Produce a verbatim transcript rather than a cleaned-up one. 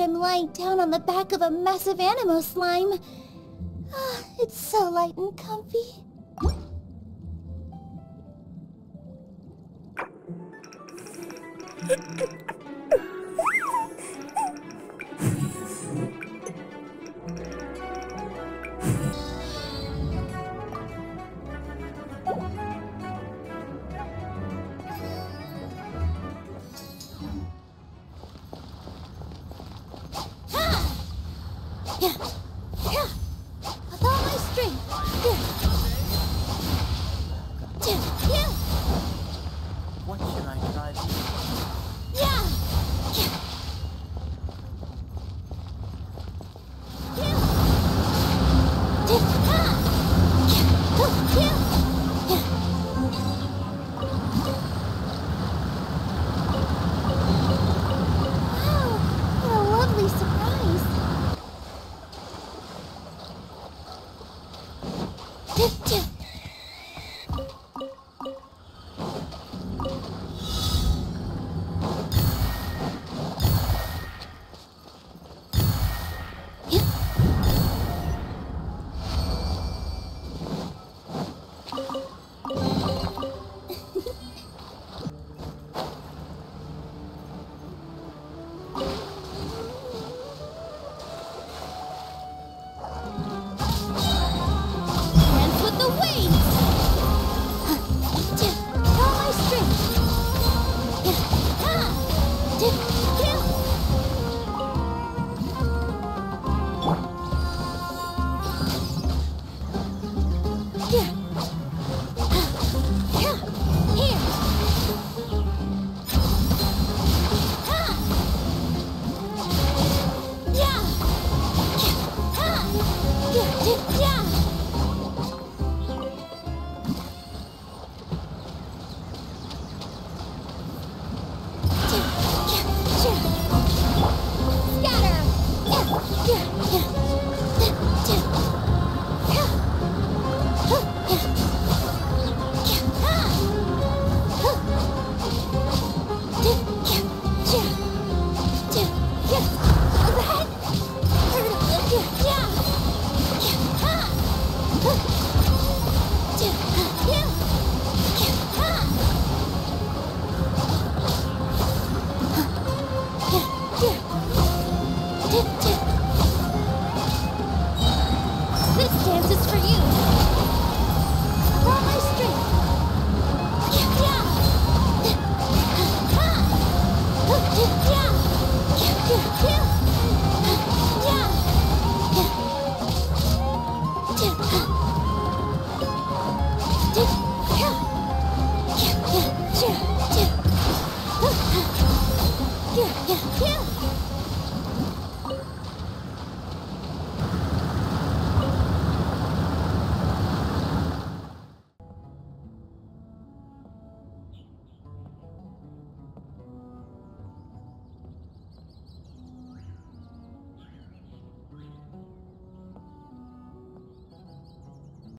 I'm lying down on the back of a massive animo slime. Oh, it's so light and comfy. This dance is for you.